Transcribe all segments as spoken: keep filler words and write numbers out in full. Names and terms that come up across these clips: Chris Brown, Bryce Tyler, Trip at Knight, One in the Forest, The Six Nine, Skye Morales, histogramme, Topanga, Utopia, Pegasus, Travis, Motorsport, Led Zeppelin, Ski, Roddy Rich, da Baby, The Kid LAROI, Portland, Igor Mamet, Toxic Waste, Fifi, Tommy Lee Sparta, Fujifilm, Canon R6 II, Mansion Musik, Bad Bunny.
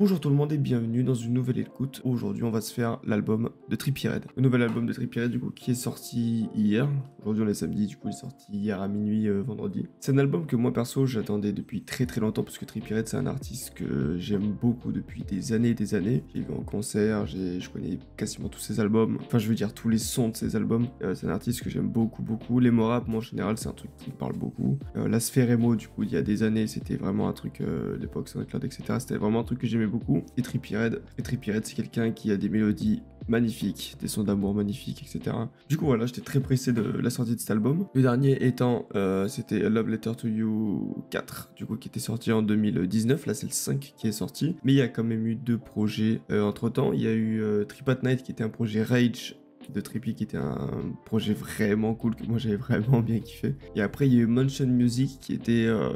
Bonjour tout le monde et bienvenue dans une nouvelle écoute. Aujourd'hui on va se faire l'album de Trippie Redd. Le nouvel album de Trippie Redd du coup qui est sorti hier. Aujourd'hui on est samedi, du coup il est sorti hier à minuit euh, vendredi. C'est un album que moi perso j'attendais depuis très très longtemps parce que Trippie Redd c'est un artiste que j'aime beaucoup depuis des années et des années. J'ai vu en concert, je connais quasiment tous ses albums, enfin je veux dire tous les sons de ses albums. Euh, c'est un artiste que j'aime beaucoup beaucoup. Les rap moi en général c'est un truc qui me parle beaucoup. Euh, la sphère émo du coup il y a des années c'était vraiment un truc, euh, l'époque SoundCloud etc. C'était vraiment un truc que j'aimais beaucoup. Et Trippie Redd, et Trippie Redd c'est quelqu'un qui a des mélodies magnifiques, des sons d'amour magnifiques, et cetera. Du coup voilà, j'étais très pressé de la sortie de cet album. Le dernier étant, euh, c'était A Love Letter to You quatre, du coup qui était sorti en deux mille dix-neuf, là c'est le cinq qui est sorti. Mais il y a quand même eu deux projets euh, entre temps. Il y a eu euh, Trip at Knight qui était un projet Rage de Trippie qui était un projet vraiment cool que moi j'avais vraiment bien kiffé. Et après il y a eu Mansion Musik qui était euh,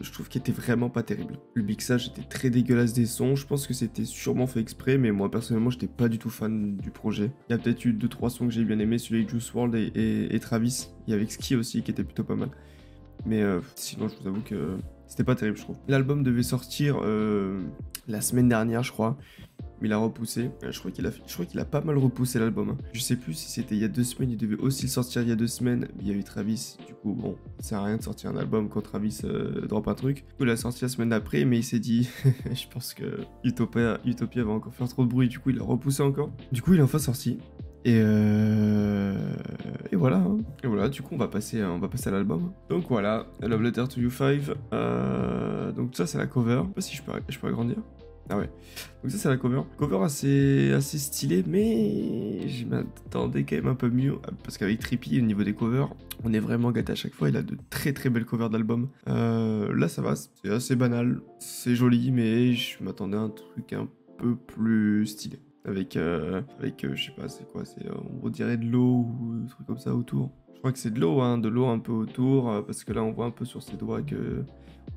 je trouve qu'il était vraiment pas terrible. Le mixage était très dégueulasse des sons, je pense que c'était sûrement fait exprès mais moi personnellement j'étais pas du tout fan du projet. Il y a peut-être eu deux trois sons que j'ai bien aimé, celui avec Juice world et, et, et Travis, et avec Ski aussi qui était plutôt pas mal. Mais euh, sinon je vous avoue que c'était pas terrible je trouve. L'album devait sortir euh, la semaine dernière je crois. Mais il a repoussé, je crois qu'il a, je crois qu'il a pas mal repoussé l'album. Je sais plus si c'était il y a deux semaines, il devait aussi le sortir il y a deux semaines, mais il y a eu Travis, du coup bon, ça sert à rien de sortir un album quand Travis euh, drop un truc. Du coup il l'a sorti la semaine d'après, mais il s'est dit, je pense que Utopia, Utopia va encore faire trop de bruit, du coup il l'a repoussé encore. Du coup il est enfin sorti, et euh... et voilà, hein. Et voilà, du coup on va passer, on va passer à l'album. Donc voilà, A Love Letter to You cinq, euh... donc ça c'est la cover, je sais pas si je peux, je peux agrandir. Ah ouais, donc ça c'est la cover, cover assez, assez stylée mais je m'attendais quand même un peu mieux parce qu'avec Trippie au niveau des covers on est vraiment gâté à chaque fois, il a de très très belles covers d'albums. Euh, là ça va, c'est assez banal, c'est joli mais je m'attendais à un truc un peu plus stylé. Avec, euh, avec euh, je sais pas c'est quoi, c'est euh, on dirait de l'eau ou un truc comme ça autour. Je crois que c'est de l'eau, hein, de l'eau un peu autour euh, parce que là on voit un peu sur ses doigts que...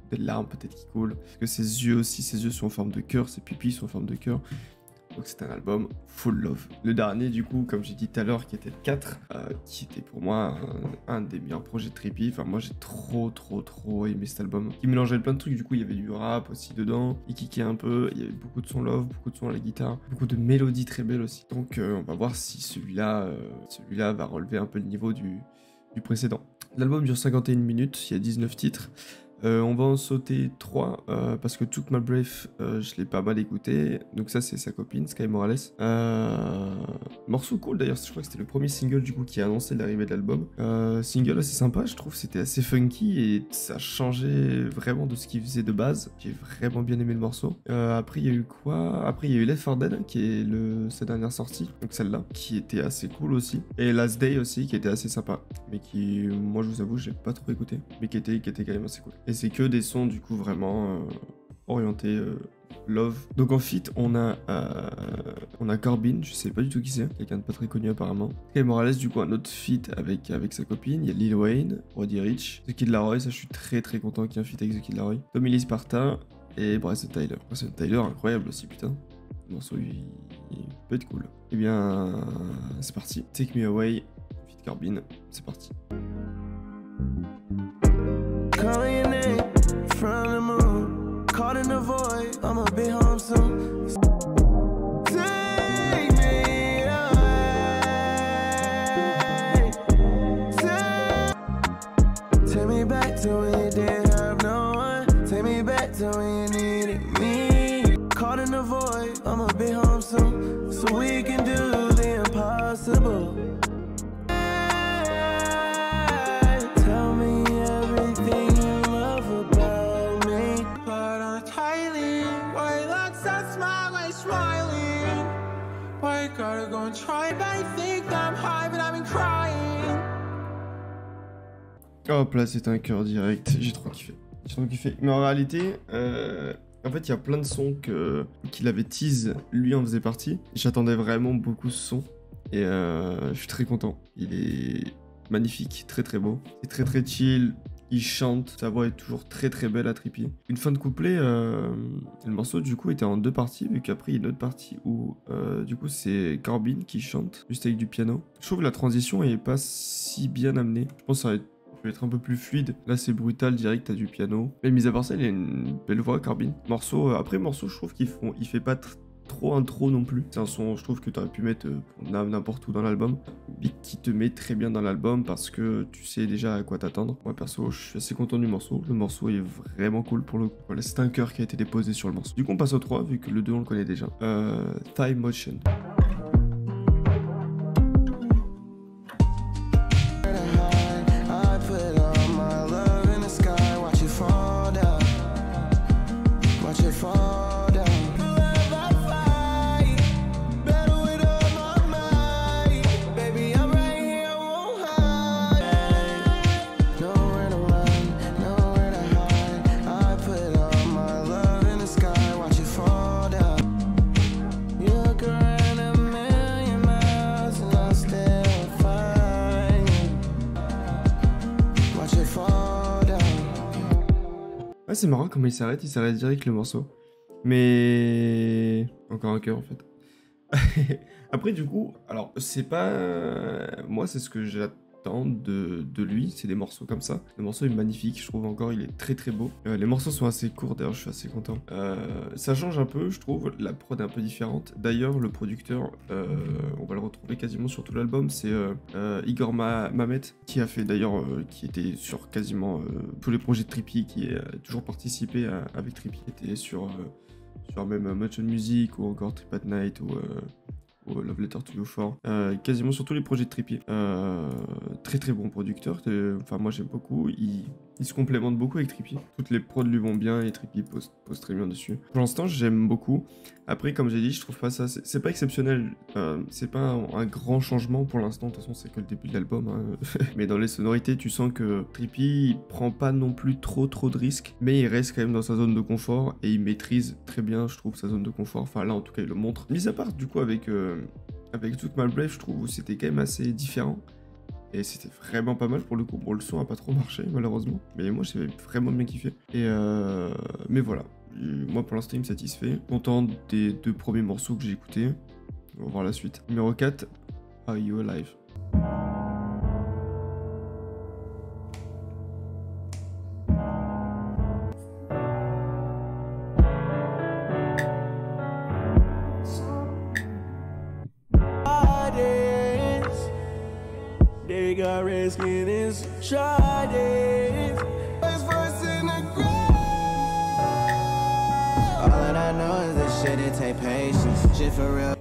des larmes peut-être qui coulent, parce que ses yeux aussi, ses yeux sont en forme de cœur, ses pupilles sont en forme de cœur, donc c'est un album full love. Le dernier du coup, comme j'ai dit tout à l'heure, qui était le quatre, euh, qui était pour moi un, un des meilleurs projets de Trippie, enfin moi j'ai trop trop trop aimé cet album, qui mélangeait plein de trucs, du coup il y avait du rap aussi dedans, il kickait un peu, il y avait beaucoup de sons love, beaucoup de sons à la guitare, beaucoup de mélodies très belles aussi, donc euh, on va voir si celui-là euh, celui-là va relever un peu le niveau du, du précédent. L'album dure cinquante et une minutes, il y a dix-neuf titres. Euh, on va en sauter trois euh, parce que Took My Breath, euh, je l'ai pas mal écouté. Donc ça c'est sa copine, Skye Morales. Euh... Morceau cool d'ailleurs, je crois que c'était le premier single du coup qui a annoncé l'arrivée de l'album. Euh, single assez sympa, je trouve, c'était assez funky et ça changeait vraiment de ce qu'il faisait de base. J'ai vraiment bien aimé le morceau. Euh, après il y a eu quoi? Après il y a eu Left four Dead qui est le... sa dernière sortie, donc celle-là, qui était assez cool aussi. Et Last Day aussi qui était assez sympa, mais qui moi je vous avoue j'ai pas trop écouté, mais qui était, qui était quand même assez cool. Et c'est que des sons du coup vraiment euh, orientés euh, love. Donc en feat on a euh, on a Corbin, je sais pas du tout qui c'est, quelqu'un de pas très connu apparemment. Skye Morales du coup un autre feat avec, avec sa copine, il y a Lil Wayne, Roddy Rich, The Kid LAROI, ça je suis très très content qu'il y ait un feat avec The Kid LAROI. Tommy Lee Sparta et Bryce Tyler. Bryce Tyler incroyable aussi putain. Le morceau il, il peut être cool. Et bien c'est parti. Take Me Away, feat Corbin, c'est parti. From the moon, caught in the void, I'ma be home soon. Take me away. Take, take me back to when you did have no one. Take me back to when you needed me. Caught in the void, I'ma be home soon. So we can do the impossible. Hop là, c'est un cœur direct, j'ai trop kiffé, j'ai trop kiffé. Mais en réalité, euh, en fait il y a plein de sons que qu'il avait tease, lui en faisait partie. J'attendais vraiment beaucoup ce son et euh, je suis très content. Il est magnifique, très très beau, c'est très très chill. Il chante, sa voix est toujours très très belle à Trippie. Une fin de couplet, euh, le morceau du coup était en deux parties, vu qu'après il y a une autre partie où euh, du coup c'est Corbin qui chante, juste avec du piano. Je trouve que la transition est pas si bien amenée. Je pense que ça aurait je vais être un peu plus fluide. Là c'est brutal, direct t'as du piano. Mais mis à part ça, il a une belle voix, Corbin. Morceau, euh, après morceau, je trouve qu'il font... il fait pas trop intro non plus. C'est un son, je trouve, que t'aurais pu mettre euh, n'importe où dans l'album, mais qui te met très bien dans l'album parce que tu sais déjà à quoi t'attendre. Moi perso, je suis assez content du morceau. Le morceau est vraiment cool pour le coup. Voilà, c'est un cœur qui a été déposé sur le morceau. Du coup, on passe au trois, vu que le deux on le connaît déjà. Euh, Thigh Motion. Ah, c'est marrant comment il s'arrête, il s'arrête direct le morceau. Mais... encore un cœur en fait. Après du coup, alors c'est pas... moi c'est ce que j'attends de, de lui, c'est des morceaux comme ça. Le morceau est magnifique, je trouve encore, il est très très beau. Euh, les morceaux sont assez courts d'ailleurs, je suis assez content. Euh, ça change un peu, je trouve, la prod est un peu différente. D'ailleurs le producteur, euh, on va le retrouver quasiment sur tout l'album, c'est euh, euh, Igor Mamet, qui a fait d'ailleurs, euh, qui était sur quasiment euh, tous les projets de Trippie, qui a toujours participé à, avec Trippie, qui était sur... Euh, sur même Mansion Musik ou encore Trip at Knight ou, euh, ou A Love Letter to You four, euh, quasiment sur tous les projets de Trippie. Euh, très très bon producteur, enfin moi j'aime beaucoup, il, il se complémente beaucoup avec Trippie. Toutes les prods lui vont bien et Trippie pose, pose très bien dessus. Pour l'instant j'aime beaucoup, après comme j'ai dit je trouve pas ça, c'est pas exceptionnel, euh, c'est pas un, un grand changement pour l'instant, de toute façon c'est que le début de l'album, hein. Mais dans les sonorités tu sens que Trippie il prend pas non plus trop trop de risques, mais il reste quand même dans sa zone de confort et il maîtrise très bien je trouve sa zone de confort, enfin là en tout cas il le montre. Mis à part du coup avec... Euh, avec Took My Breath, je trouve c'était quand même assez différent et c'était vraiment pas mal pour le coup. Bon, le son a pas trop marché malheureusement, mais moi j'avais vraiment bien kiffé et euh... mais voilà, moi pour l'instant il me satisfait, content des deux premiers morceaux que j'ai écoutés, on va voir la suite. Numéro quatre, Are You Alive?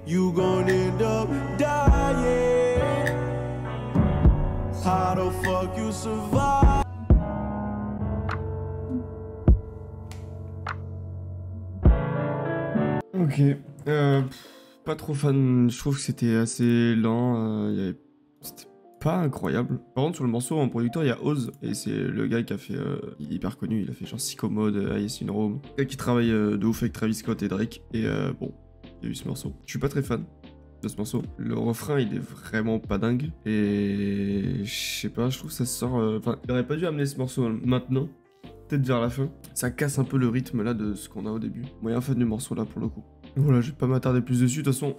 You gon' end up dying. How the fuck you survive? Ok, euh, pff, pas trop fan, je trouve que c'était assez lent, euh, y avait... c'était pas incroyable. Par contre sur le morceau en producteur il y a Oz, et c'est le gars qui a fait, euh, il est hyper connu, il a fait genre Psychomode, euh, I S in Rome, le gars qui travaille euh, de ouf avec Travis Scott et Drake, et euh, bon... il y a eu ce morceau. Je suis pas très fan de ce morceau. Le refrain, il est vraiment pas dingue. Et je sais pas, je trouve que ça sort... Euh... Enfin, il aurait pas dû amener ce morceau maintenant. Peut-être vers la fin. Ça casse un peu le rythme là de ce qu'on a au début. Moyen fan du morceau là pour le coup. Voilà, je vais pas m'attarder plus dessus. De toute façon,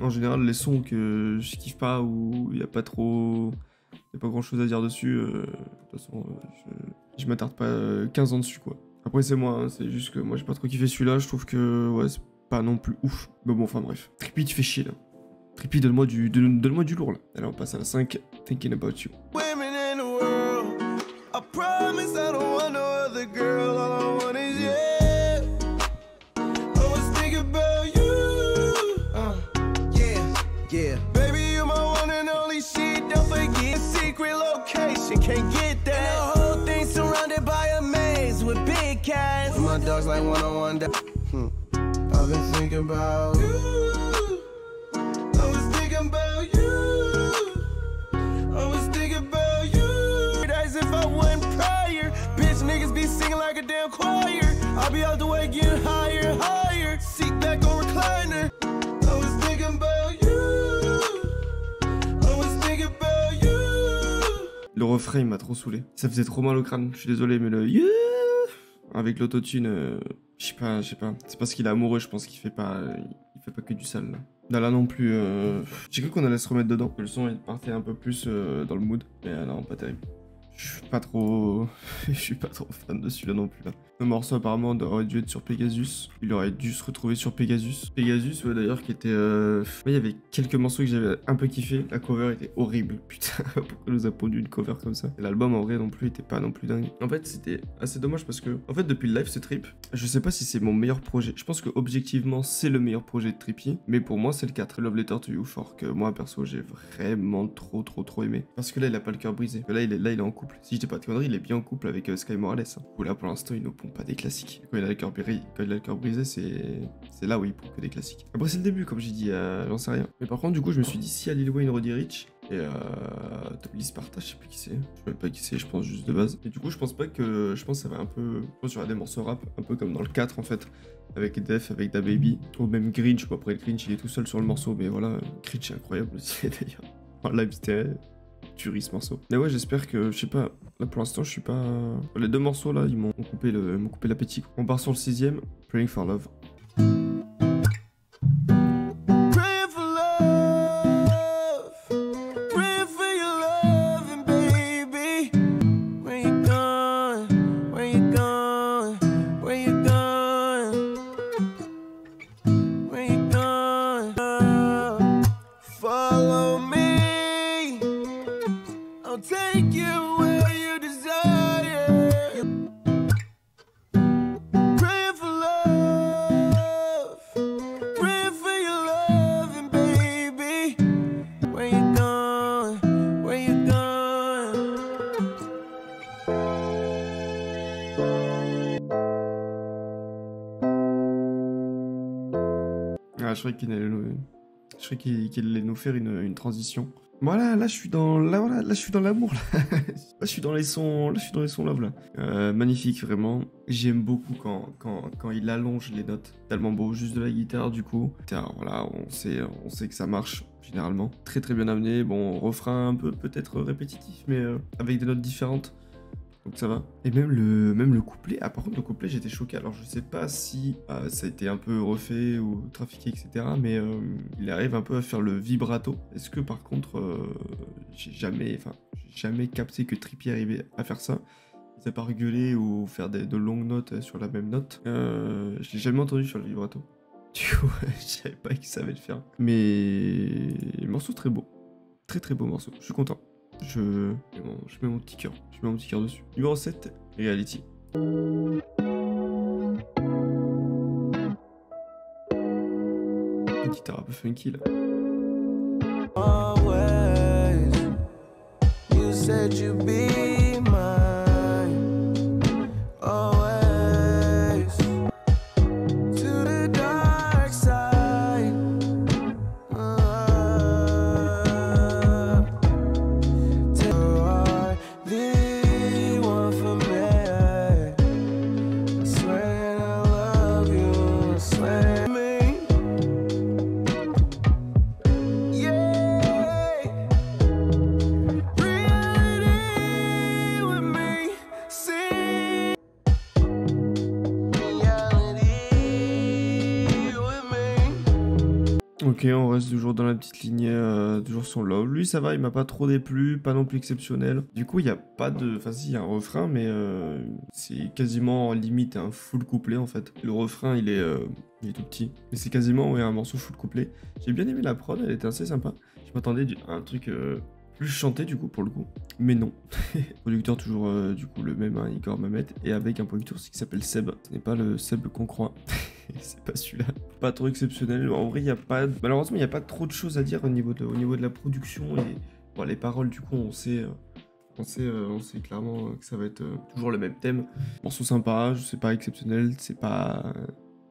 en général, les sons que je kiffe pas ou il y a pas trop... il y a pas grand chose à dire dessus. Euh... De toute façon, euh, je, je m'attarde pas euh, quinze ans dessus quoi. Après, c'est moi, hein. C'est juste que moi j'ai pas trop kiffé celui-là. Je trouve que... ouais, pas non plus ouf, mais bon, enfin bref. Trippie, tu fais chier là. Trippie, donne-moi du, donne, donne-moi du lourd là. Allez, on passe à la cinq, Thinking About You. I've been thinking about you. I was thinking about you. I was thinking about you. As if I wasn't prior. Bitch niggas be singing like a damn choir. I'll be out the way getting higher, higher. Seat back on recliner. I was thinking about you. I was thinking about you. Le refrain il m'a trop saoulé. Ça faisait trop mal au crâne. Je suis désolé, mais le you avec l'autotune. Euh... Je sais pas, je sais pas. C'est parce qu'il est amoureux, je pense qu'il fait pas, euh, il fait pas que du sale là. Là, là non plus. Euh... J'ai cru qu'on allait se remettre dedans. Le son il partait un peu plus euh, dans le mood, mais euh, non, pas terrible. Je Je suis pas trop... Je suis pas trop fan de celui-là non plus là. Le morceau apparemment aurait dû être sur Pegasus. Il aurait dû se retrouver sur Pegasus. Pegasus, ouais, d'ailleurs, qui était... Euh... Ouais, il y avait quelques morceaux que j'avais un peu kiffé. La cover était horrible. Putain, pourquoi nous a pondu une cover comme ça? L'album en vrai non plus était pas non plus dingue. En fait, c'était assez dommage parce que... En fait, depuis le live, ce Trip, je sais pas si c'est mon meilleur projet. Je pense que objectivement, c'est le meilleur projet de Trippie. Mais pour moi, c'est le quatre, A Love Letter to You four, que moi, perso, j'ai vraiment trop, trop, trop aimé. Parce que là, il a pas le cœur brisé. Là, il est, là, il est en couple. Si je dis pas de conneries, il est bien en couple avec euh, Skye Morales. Hein. Où là pour l'instant il nous pompe pas des classiques. Quand il a le cœur brisé, quand il a le cœur brisé, c'est c'est là où il pompe que des classiques. Après c'est le début comme j'ai dit, euh, j'en sais rien. Mais par contre du coup je me suis dit si à Lil Wayne, Roddy Rich et euh, Tommy Lee Sparta, je sais plus qui c'est. Je sais même pas qui c'est, je pense juste de base. Et du coup je pense pas que je pense que ça va un peu. Je pense qu'il y aura des morceaux rap un peu comme dans le quatre en fait. Avec Def, avec da Baby. Ou même Grinch. Bon, après le Grinch il est tout seul sur le morceau, mais voilà Grinch est incroyable aussi d'ailleurs. En live c'était tuerie ce morceau. Mais ouais, j'espère que, je sais pas, là pour l'instant je suis pas... Les deux morceaux là, ils m'ont coupé le, m'ont coupé l'appétit. On part sur le sixième, Praying for Love. Ah, je croyais qu'il allait nous... Je croyais qu'il qu'il allait nous faire une, une transition. Voilà, là je suis dans là, voilà, là je suis dans l'amour. Là. Là je suis dans les sons, là je suis dans les sons love là. Euh, magnifique vraiment. J'aime beaucoup quand, quand quand il allonge les notes. Tellement beau, juste de la guitare du coup. Tain, voilà, on sait on sait que ça marche généralement. Très très bien amené. Bon, refrain un peu peut-être répétitif, mais euh, avec des notes différentes. Donc ça va. Et même le, même le couplet. Ah, par contre, le couplet, j'étais choqué. Alors, je sais pas si euh, ça a été un peu refait ou trafiqué, et cetera. Mais euh, il arrive un peu à faire le vibrato. Est-ce que, par contre, euh, j'ai jamais, enfin, j'ai jamais capté que Trippie arrivait à faire ça. Il s'est pas gueuler ou faire des, de longues notes sur la même note. Euh, je l'ai jamais entendu sur le vibrato. Du coup, je savais pas qu'il savait le faire. Mais morceau très beau. Très, très beau morceau. Je suis content. Je... Bon, je mets mon petit cœur. Je mets mon petit cœur dessus. Numéro sept, Reality. Une guitare un peu funky là. Always, you said you be mine. Always, to the dark side. Ok, on reste toujours dans la petite lignée, euh, toujours son love. Lui, ça va, il m'a pas trop déplu, pas non plus exceptionnel. Du coup, il n'y a pas de... Enfin, si, il y a un refrain, mais euh, c'est quasiment limite un full couplet, en fait. Le refrain, il est, euh, il est tout petit. Mais c'est quasiment ouais, un morceau full couplet. J'ai bien aimé la prod, elle était assez sympa. Je m'attendais à un truc... Euh... plus chanté du coup pour le coup, mais non. Producteur toujours euh, du coup le même, hein, Igor Mamet, et avec un producteur aussi qui s'appelle Seb. Ce n'est pas le Seb qu'on croit, c'est pas celui-là. Pas trop exceptionnel, en vrai il n'y a pas... Malheureusement il n'y a pas trop de choses à dire au niveau de, au niveau de la production, et bon, les paroles du coup on sait... Euh... On sait, euh, on sait clairement euh, que ça va être euh, toujours le même thème. Morceau sympa, je sais pas, exceptionnel, c'est pas...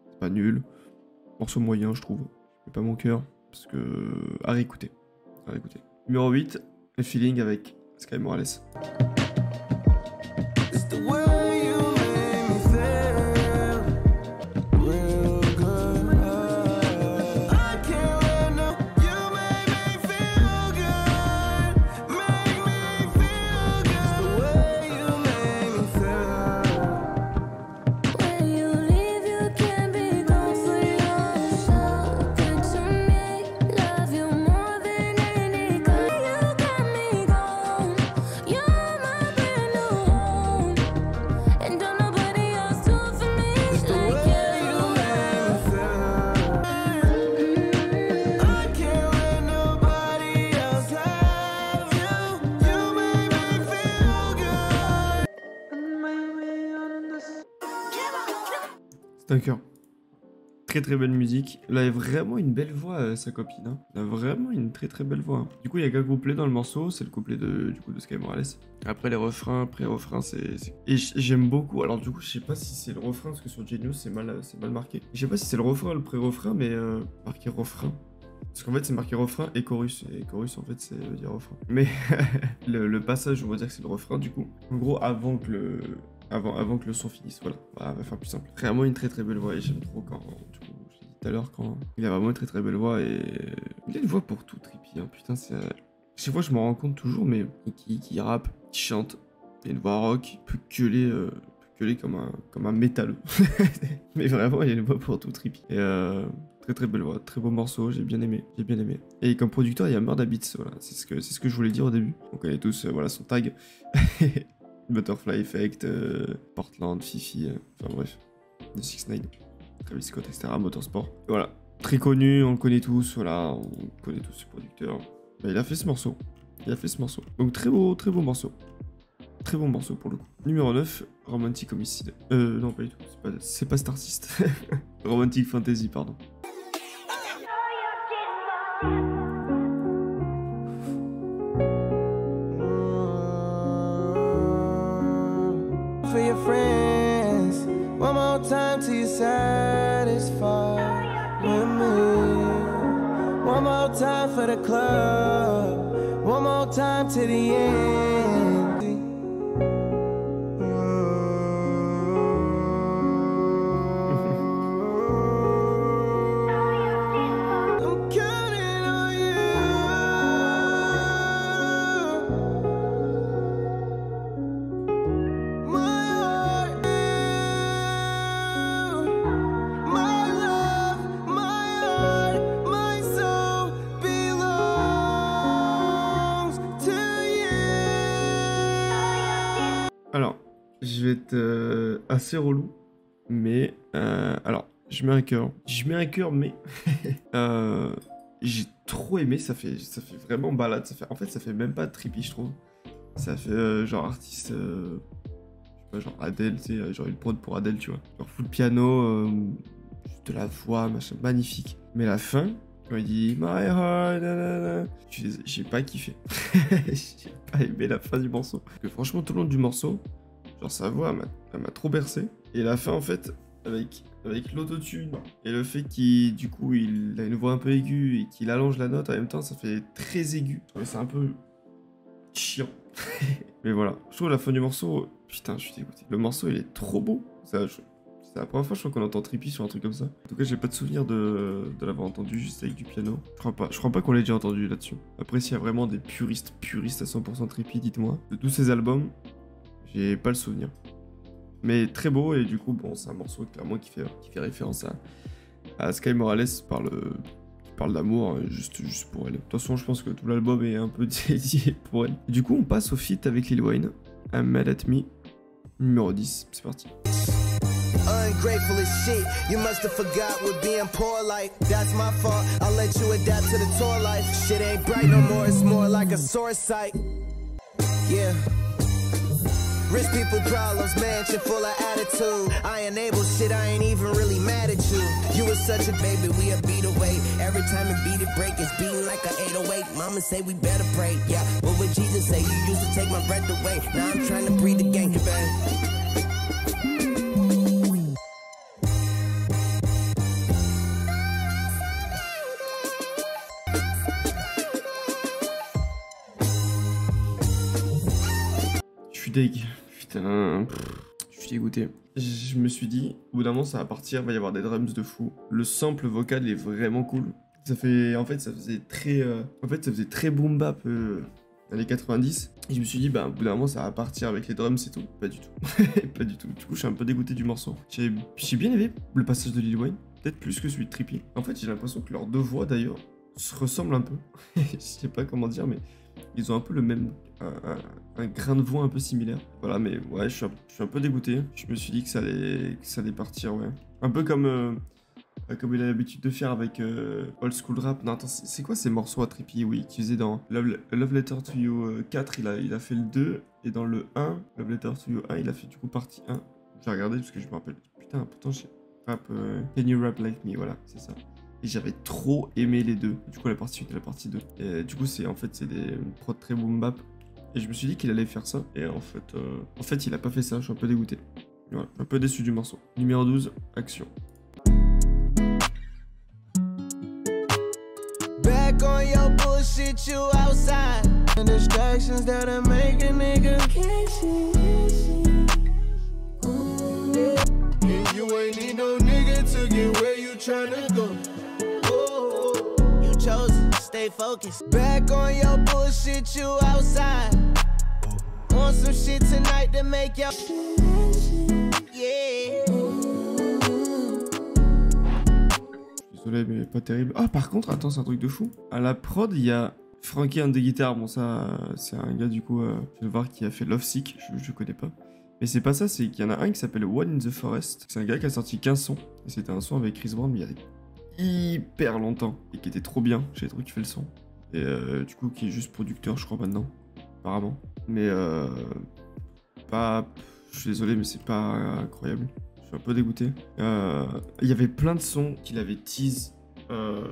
c'est pas nul. Morceau moyen je trouve, mais pas mon cœur, parce que... à réécouter, à réécouter. Numéro huit, le feeling avec Skye Morales. You're my D'accord. Très très belle musique. Elle a vraiment une belle voix, euh, sa copine. Hein. Elle a vraiment une très très belle voix. Hein. Du coup, il n'y a qu'un couplet dans le morceau. C'est le couplet de, du coup, de Skye Morales. Après les refrains, après les refrains, c'est... Et j'aime beaucoup. Alors du coup, je sais pas si c'est le refrain, parce que sur Genius, c'est mal, c'est mal marqué. Je sais pas si c'est le refrain, le pré-refrain, mais euh, marqué refrain. Parce qu'en fait, c'est marqué refrain et chorus. Et chorus, en fait, c'est veut dire refrain. Mais le, le passage, on va dire que c'est le refrain, du coup. En gros, avant que le... Avant, avant que le son finisse, voilà. Voilà, on va faire plus simple. Vraiment une très très belle voix et j'aime trop quand, du coup, je l'ai dit tout à l'heure, quand il a vraiment une très très belle voix et il a une voix pour tout, Trippie, hein. Putain, c'est... Chaque fois, je m'en rends compte toujours, mais qui, qui rappe, qui chante, il a une voix rock, il peut gueuler, euh... il peut gueuler comme un, comme un métalleux. Mais vraiment, il a une voix pour tout, Trippie. Et euh... très très belle voix, très beau morceau, j'ai bien aimé, j'ai bien aimé. Et comme producteur, il y a Merda Beats, voilà, c'est ce que, c'est ce que je voulais dire au début. On connaît tous, euh, voilà, son tag. Butterfly Effect, euh, Portland, Fifi, euh, enfin bref, The Six Nine, Travis, et cetera, Motorsport. Et voilà, très connu, on le connaît tous, voilà, on connaît tous ce producteur. Bah, il a fait ce morceau, il a fait ce morceau. Donc très beau, très beau morceau. Très bon morceau pour le coup. Numéro neuf, Romantic Homicide. Euh, non, pas du tout, c'est pas, pas cet artiste. Romantic Fantasy, pardon. Je vais être euh, assez relou, mais euh, alors je mets un cœur, je mets un cœur, mais euh, j'ai trop aimé. Ça fait, ça fait vraiment balade. Ça fait, en fait, ça fait même pas Trippie, je trouve. Ça fait euh, genre artiste, euh, je sais pas, genre Adele, tu sais, genre une prod pour Adele, tu vois. Genre full piano, euh, de la voix, machin, magnifique. Mais la fin, quand il dit My heart, nanana, j'ai pas kiffé. J'ai pas aimé la fin du morceau. Parce que franchement, tout le long du morceau. Genre sa voix, elle m'a trop bercé. Et la fin, en fait, avec, avec l'autotune et le fait qu'il, du coup, il a une voix un peu aiguë et qu'il allonge la note en même temps, ça fait très aigu. C'est un peu chiant. Mais voilà, je trouve la fin du morceau, putain, je suis dégoûté. Le morceau, il est trop beau. C'est la première fois, je crois, qu'on entend Trippie sur un truc comme ça. En tout cas, j'ai pas de souvenir de, de l'avoir entendu juste avec du piano. Je crois pas, je crois pas qu'on l'ait déjà entendu là-dessus. Après, s'il y a vraiment des puristes, puristes à cent pour cent Trippie, dites-moi. De tous ces albums, j'ai pas le souvenir. Mais très beau, et du coup, bon, c'est un morceau clairement qui fait, qui fait référence à, à Skye Morales qui parle, parle d'amour, juste, juste pour elle. De toute façon, je pense que tout l'album est un peu dédié pour elle. Et du coup, on passe au feat avec Lil Wayne, I'm Mad At Me, numéro dix, c'est parti. Ungrateful as shit, you must have forgot what being poor like. That's my fault, I'll let you adapt to the tour life. Shit ain't bright no more, it's more like a sore sight. Yeah. Rich people problems, mansion full of attitude. I enable shit, I ain't even really mad at you. You was such a baby, we a beat away. Every time a beat it break, it's beating like an eight oh eight. Mama say we better pray, yeah. What would Jesus say? You used to take my breath away. Now I'm trying to breathe the gang bang. Deg. Putain, pff, je suis dégoûté. Je me suis dit, au bout d'un moment, ça va partir, il va y avoir des drums de fou. Le sample vocal est vraiment cool. Ça fait, en fait, ça faisait très, euh, en fait, ça faisait très boom bap euh, années quatre-vingt-dix. Et je me suis dit, bah, au bout d'un moment, ça va partir avec les drums, c'est tout. Pas du tout, pas du tout. Du coup, je suis un peu dégoûté du morceau. J'ai ai bien aimé le passage de Lil Wayne, peut-être plus que celui de Trippie. En fait, j'ai l'impression que leurs deux voix, d'ailleurs, se ressemblent un peu. Je sais pas comment dire, mais ils ont un peu le même. Un, un, un grain de voix un peu similaire. Voilà, mais ouais, je suis, un, je suis un peu dégoûté. Je me suis dit que ça allait, que ça allait partir, ouais. Un peu comme, euh, comme il a l'habitude de faire avec euh, Old School Rap. Non, attends, c'est quoi ces morceaux à Trippie, oui, qu'il faisait dans Love, Love Letter to You euh, quatre, il a, il a fait le deux, et dans le un, Love Letter to You un, il a fait du coup partie un. J'ai regardé parce que je me rappelle. Putain, pourtant j'ai... rap, euh, Can You Rap Like Me, voilà, c'est ça. Et j'avais trop aimé les deux. Du coup, la partie une et la partie deux. Et du coup, c'est en fait, c'est des prods très boom bap. Et je me suis dit qu'il allait faire ça. Et en fait, euh, en fait, il a pas fait ça. Je suis un peu dégoûté. Voilà, un peu déçu du morceau. Numéro douze, Action. Back on your bullshit, you outside. And distractions that are making nigga catchy. And you ain't need no nigga to get where you trying to go. Oh, you chose it, stay focused. Back on your bullshit, you outside. Want some shit tonight to make your yeah. Désolé, mais pas terrible. Ah, par contre, attends, c'est un truc de fou. À la prod, il y a Frankie and the Guitar. Bon, ça, c'est un gars, du coup, euh, je vais le voir, qui a fait Love Sick. Je, je connais pas. Mais c'est pas ça, c'est qu'il y en a un qui s'appelle One in the Forest. C'est un gars qui a sorti quinze sons. Et c'était un son avec Chris Brown, mais il y a hyper longtemps. Et qui était trop bien. J'ai trouvé qu'il fait le son. Et euh, du coup, qui est juste producteur, je crois, maintenant. Apparemment. Mais euh. Pas. Je suis désolé, mais c'est pas incroyable. Je suis un peu dégoûté. Euh, il y avait plein de sons qu'il avait tease, euh,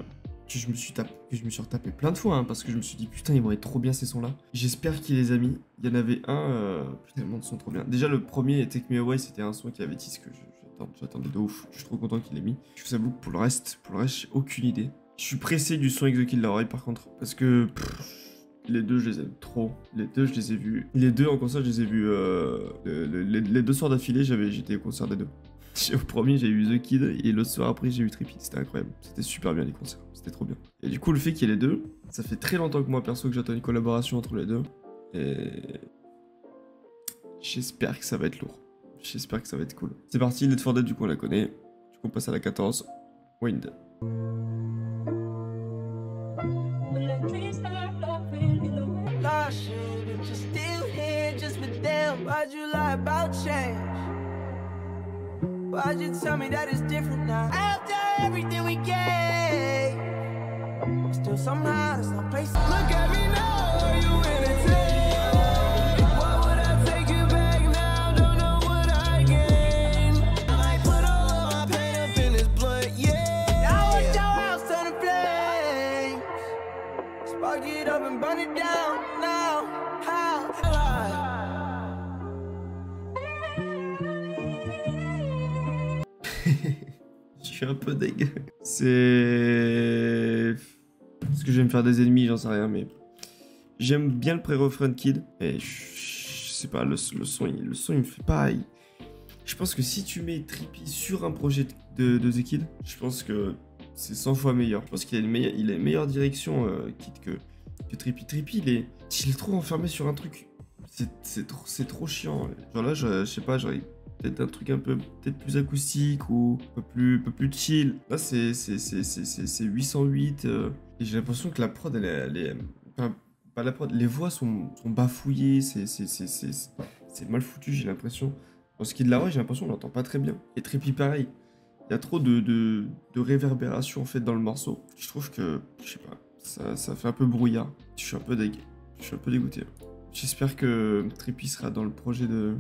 que je me suis tapé, que je me suis retapé plein de fois, hein, parce que je me suis dit putain, ils vont être trop bien ces sons-là. J'espère qu'il les a mis. Il y en avait un, euh, tellement de sons trop bien. Déjà le premier, Take Me Away, c'était un son qu'il avait tease que j'attendais de ouf. Je suis trop content qu'il l'ait mis. Je vous avoue que pour le reste, pour le reste, j'ai aucune idée. Je suis pressé du son avec The Kid LAROI par contre, parce que pff, les deux, je les aime trop. Les deux, je les ai vus. Les deux, en concert, je les ai vus. Euh, les, les, les deux soirs d'affilée, j'étais au concert des deux. Au premier, j'ai eu The Kid et l'autre soir après, j'ai eu Trippie. C'était incroyable. C'était super bien les concerts. C'était trop bien. Et du coup, le fait qu'il y ait les deux, ça fait très longtemps que moi, perso, que j'attends une collaboration entre les deux. Et j'espère que ça va être lourd. J'espère que ça va être cool. C'est parti, Need for Dead, du coup, on la connaît. Du coup, on passe à la quatorze. Wind. Why'd you lie about change? Why'd you tell me that it's different now? After everything we gave, still somehow there's no place. Look at me now, you entertain. Why would I take you back now? Don't know what I gained. I put all my pain up in this blood, yeah. Now it's your house on the flames. Spark it up and burn it down. Now, how? How? Je suis un peu dégueu. C'est... Parce que je vais me faire des ennemis, j'en sais rien, mais... J'aime bien le pré-refrain de Kid. Mais je sais pas, le, le, son, il, le son, il me fait pas... Il... Je pense que si tu mets Trippie sur un projet de, de The Kid, je pense que c'est cent fois meilleur. Je pense qu'il a une meilleure, il a une meilleure direction, euh, Kid, que, que Trippie. Trippie, il est, il est trop enfermé sur un truc. C'est trop, trop chiant. Genre là, je, je sais pas, j'aurais... Peut-être un truc un peu peut-être plus acoustique ou un peu plus, un peu plus chill. Là, c'est huit cent huit. Euh, et j'ai l'impression que la prod, elle, elle, elle, enfin, pas la prod, les voix sont, sont bafouillées. C'est mal foutu, j'ai l'impression. Dans ce qui est de la voix, j'ai l'impression qu'on l'entend pas très bien. Et Trippie, pareil. Il y a trop de, de, de réverbération en fait dans le morceau. Je trouve que, je sais pas, ça, ça fait un peu brouillard. Je suis un peu dégueu. Je suis un peu dégoûté. J'espère que Trippie sera dans le projet de.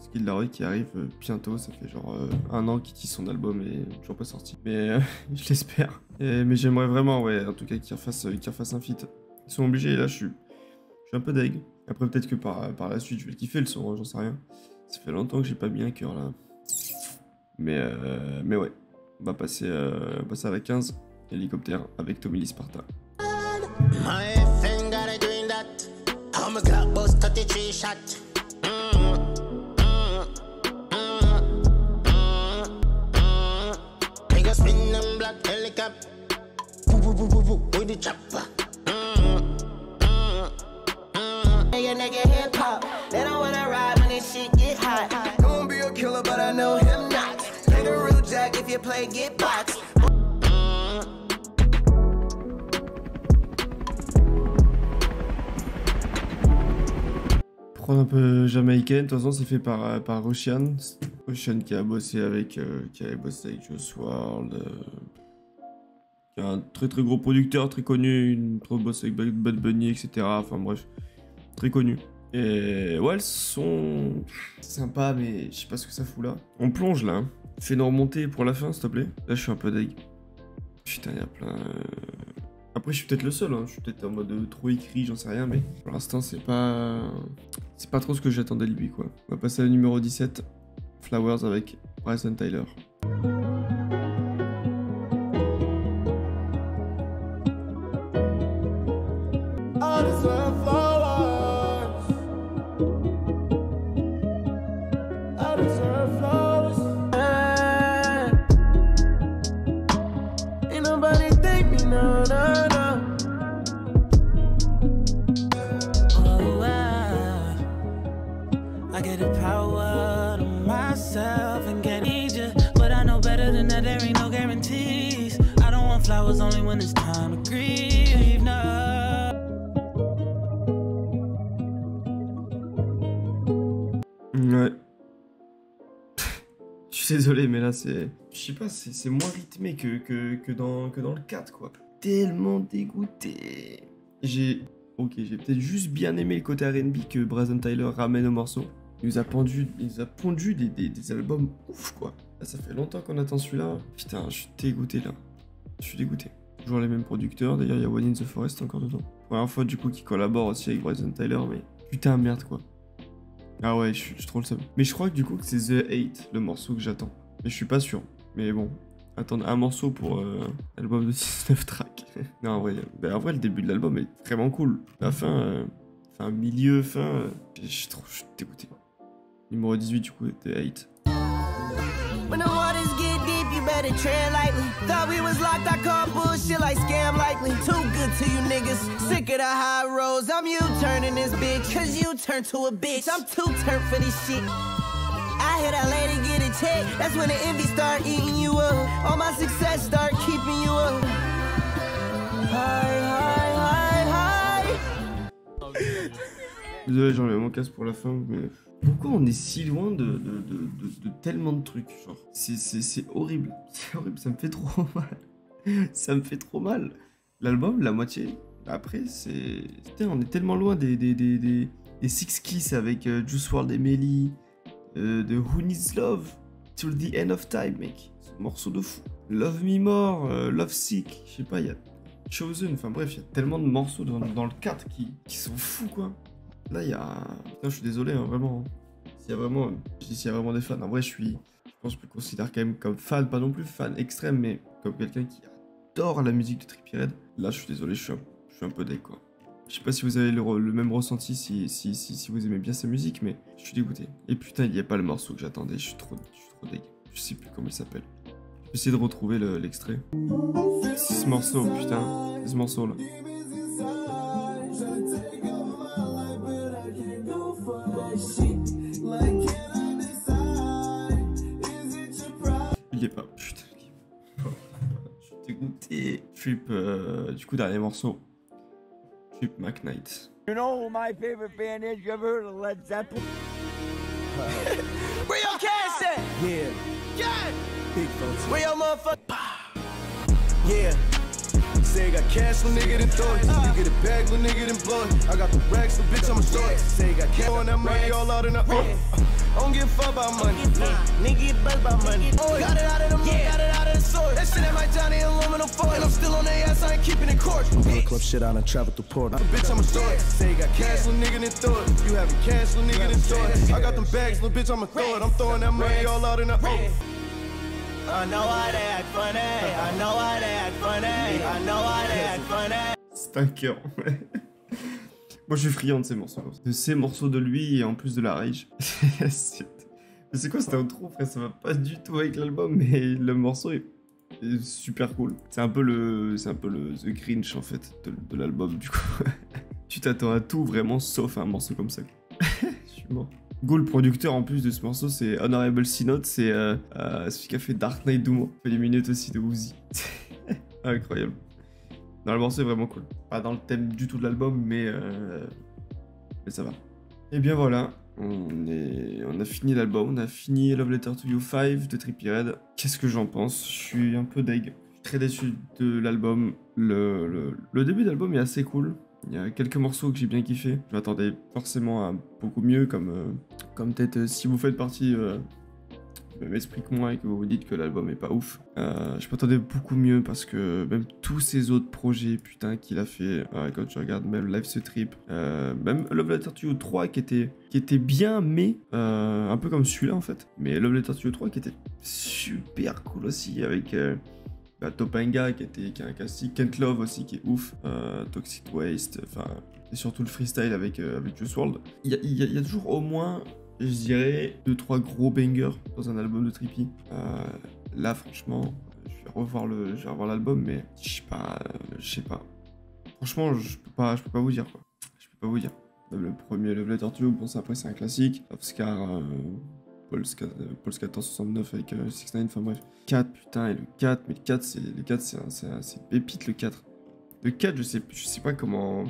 The Kid LAROI qui arrive bientôt, ça fait genre euh, un an qu'il tease son album et toujours pas sorti. Mais euh, je l'espère. Mais j'aimerais vraiment, ouais, en tout cas qu'il refasse, qu'il refasse un feat. Ils sont obligés, et là je suis, je suis un peu deg. Après peut-être que par, par la suite je vais le kiffer le son, j'en sais rien. Ça fait longtemps que j'ai pas mis un cœur là. Mais, euh, mais ouais, on va passer, euh, passer à la quinze, Hélicoptère avec Tommy Lee Sparta. Prendre un peu jamaïcaine, de toute façon c'est fait par, par Ocean. Ocean qui a bossé avec euh, qui a bossé avec Juice world, euh, qui est un très très gros producteur, très connu, une trop bossé avec Bad Bunny, et cetera. Enfin bref, très connu. Et ouais, elles sont sympas, mais je sais pas ce que ça fout là. On plonge là, hein. Fais une remontée pour la fin, s'il te plaît. Là, je suis un peu deg. Putain, il y a plein... Après, je suis peut-être le seul, hein. Je suis peut-être en mode trop écrit, j'en sais rien, mais pour l'instant, c'est pas... C'est pas trop ce que j'attendais de lui, quoi. On va passer au numéro dix-sept, Flowers avec Bryson Tyler. Ouais. Je suis désolé, mais là c'est... Je sais pas, c'est moins rythmé que, que, que, dans, que dans le quatre, quoi. Tellement dégoûté. J'ai... Ok, j'ai peut-être juste bien aimé le côté R and B que Bryson Tyler ramène au morceau. Il nous a pondu, il nous a pondu des, des, des albums ouf, quoi. Là, ça fait longtemps qu'on attend celui-là. Putain, je suis dégoûté, là. Je suis dégoûté. Toujours les mêmes producteurs. D'ailleurs, il y a One in the Forest encore dedans. Première fois, du coup, qui collabore aussi avec Bryson Tyler, mais... Putain, merde, quoi. Ah ouais, je suis, je suis trop le seum. Mais je crois que du coup que c'est The Hate, le morceau que j'attends. Mais je suis pas sûr. Mais bon, attendre un morceau pour euh, l'album de dix-neuf tracks. Non, en vrai, ben, en vrai, le début de l'album est vraiment cool. La fin, euh, fin milieu, fin... Euh, je suis trop je suis dégoûté. Numéro dix-huit du coup, The Hate. When the waters get deep, you better tread lightly. Thought we was locked, I call bullshit like scam likely. Too good to you niggas, sick of the high roads. I'm U-turning this bitch, cause you turn to a bitch. I'm too turned for this shit. I hear that lady get a check, that's when the envy start eating you up. All my success start keeping you up. Hi, hi, hi, hi. Désolé, j'en ai mon casque pour la fin, mais... Pourquoi on est si loin de, de, de, de, de tellement de trucs, genre. C'est horrible, c'est horrible, ça me fait trop mal. Ça me fait trop mal. L'album, la moitié, après, c'est... Putain, on est tellement loin des, des, des, des, des Six Kiss avec euh, Juice world et Melly, euh, de Who Needs Love, Till the End of Time, mec. C'est un morceau de fou. Love Me More, euh, Love Sick, je sais pas, il y a Chosen, enfin bref, il y a tellement de morceaux dans, dans le quatre qui, qui sont fous, quoi. Là, il y a... Putain, je suis désolé, hein, vraiment. S'il y a vraiment... S'il y a vraiment des fans, en vrai, je suis... Je pense que je me considère quand même comme fan, pas non plus fan extrême, mais comme quelqu'un qui adore la musique de Trippie Redd. Là, je suis désolé, je suis un, je suis un peu deg, quoi. Je sais pas si vous avez le, le même ressenti, si, si, si, si vous aimez bien sa musique, mais je suis dégoûté. Et putain, il n'y a pas le morceau que j'attendais, je suis trop, je suis trop deg. Je sais plus comment il s'appelle. Je vais essayer de retrouver l'extrait. Le, c'est ce morceau, putain. C'est ce morceau-là. Il est pas, putain, je suis dégoûté. Trip, euh, du coup, dernier morceau, Trip at Knight. You know who my favorite band is? You ever heard of Led Zeppelin? Where your cash at? Yeah. Yeah. Big folks. Where your motherfucker? Yeah. Say I got cash, little nigga, then throw it. You get a bag, little nigga, then blow it. I got the racks, little bitch, I'ma store it. Say I got cash on that money, all out in the open. I don't give a fuck about money. Nigga, get buzzed by money. Got it out of the money, got it out of the sword. That shit at my Johnny aluminum foil. And I'm still on their ass, I ain't keeping it court. I'm gonna club shit out and travel to Portland. Bitch, I'ma store it. Say you got cash, little nigga, then throw it. You having cash, little nigga, then store it. I got them bags, little bitch, I'ma throw it. I'm throwing that money all out in the open. I know why they act funny, I know why they act funny, I know why they act funny. C'est un cœur, ouais. Moi, je suis friand de ces morceaux. De ces morceaux de lui et en plus de la rage. C'est quoi cette intro, frère? Ça va pas du tout avec l'album, mais le morceau est, est super cool. C'est un peu le, c'est un peu le The Grinch en fait de, de l'album du coup. Tu t'attends à tout vraiment sauf à un morceau comme ça. Je suis mort. Go, le producteur en plus de ce morceau, c'est Honorable C-Note, c'est euh, euh, celui qui a fait Dark Knight Dumo. Il fait des minutes aussi de Uzi. Incroyable. Non, le morceau est vraiment cool. Pas dans le thème du tout de l'album, mais, euh, mais ça va. Et bien voilà, on, est... on a fini l'album, on a fini A Love Letter to You cinq de Trippie Redd. Qu'est-ce que j'en pense? Je suis un peu deg. Très déçu de l'album. Le, le, le début de l'album est assez cool. Il y a quelques morceaux que j'ai bien kiffé. Je m'attendais forcément à beaucoup mieux, comme, euh, comme peut-être euh, si vous faites partie... Euh, même esprit que moi et que vous vous dites que l'album est pas ouf. Euh, je m'attendais beaucoup mieux parce que même tous ses autres projets, putain, qu'il a fait, euh, quand tu regardes même Live Se Trip, euh, même A Love Letter to You trois qui était, qui était bien, mais euh, un peu comme celui-là en fait. Mais A Love Letter to You trois qui était super cool aussi avec... Euh, Bah, Topanga qui, était, qui est un classique, Kent Love aussi qui est ouf, euh, Toxic Waste, enfin, et surtout le freestyle avec, euh, avec Juice world. Il y a, y, a, y a toujours au moins, je dirais, deux trois gros bangers dans un album de Trippie. Euh, là, franchement, je vais revoir le, je vais revoir l'album, mais je sais pas, euh, je sais pas. Franchement, je peux pas, je peux pas vous dire quoi. Je peux pas vous dire. Le premier Love Letter to You, bon, ça après c'est un classique. Oscar. Euh... Pulse quatorze soixante-neuf avec euh, Six Nine, enfin bref. quatre, putain, et le quatre, mais le quatre, c'est le quatre, c'est pépite le quatre. Le quatre, je sais, je sais pas comment,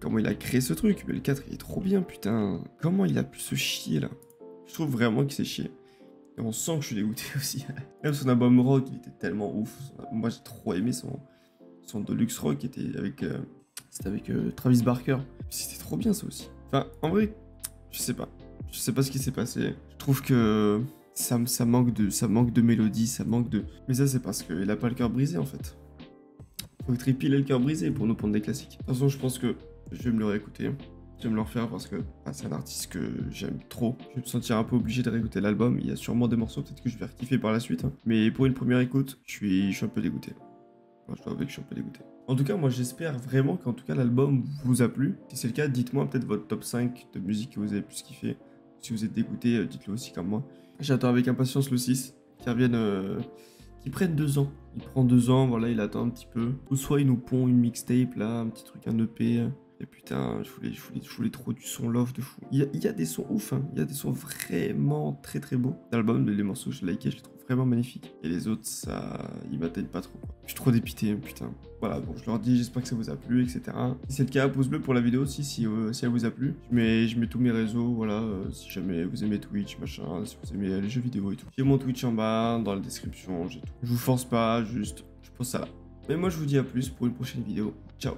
comment il a créé ce truc, mais le quatre, il est trop bien, putain. Comment il a pu se chier, là? Je trouve vraiment qu'il s'est chié. Et on sent que je suis dégoûté aussi. Même son album rock, il était tellement ouf. Moi, j'ai trop aimé son, son Deluxe Rock, qui était avec, euh, c'était avec euh, Travis Barker. C'était trop bien, ça aussi. Enfin, en vrai, je sais pas. Je sais pas ce qui s'est passé. Je trouve que ça, ça, manque de, ça manque de mélodie, ça manque de... Mais ça, c'est parce qu'il a pas le cœur brisé, en fait. Faut que Trippie ait le cœur brisé pour nous prendre des classiques. De toute façon, je pense que je vais me le réécouter. Je vais me le refaire parce que ah, c'est un artiste que j'aime trop. Je vais me sentir un peu obligé de réécouter l'album. Il y a sûrement des morceaux, peut-être que je vais rekiffer par la suite. Hein. Mais pour une première écoute, je suis, je suis un peu dégoûté. Enfin, je dois avouer que je suis un peu dégoûté. En tout cas, moi, j'espère vraiment qu'en tout cas l'album vous a plu. Si c'est le cas, dites-moi peut-être votre top cinq de musique que vous avez plus kiffé. Si vous êtes dégoûté, dites-le aussi comme moi. J'attends avec impatience le six, qui revienne, euh, qui prenne deux ans. Il prend deux ans, voilà, il attend un petit peu. Ou soit il nous pond une mixtape, là, un petit truc, un E P. Et putain, je voulais, je voulais, je voulais trop du son love de fou. Il y a, il y a des sons ouf, hein. Il y a des sons vraiment très très beaux. L'album, les morceaux que je likais, je les trouve vraiment magnifiques. Et les autres, ça, ils m'atteignent pas trop. Je suis trop dépité, putain. Voilà, bon, je leur dis, j'espère que ça vous a plu, et cetera. Si c'est le cas, pouce bleu pour la vidéo aussi, si, euh, si elle vous a plu. Je mets, je mets tous mes réseaux, voilà, euh, si jamais vous aimez Twitch, machin, si vous aimez les jeux vidéo et tout. J'ai mon Twitch en bas, dans la description, j'ai tout. Je vous force pas, juste, je pose ça là. Mais moi, je vous dis à plus pour une prochaine vidéo. Ciao.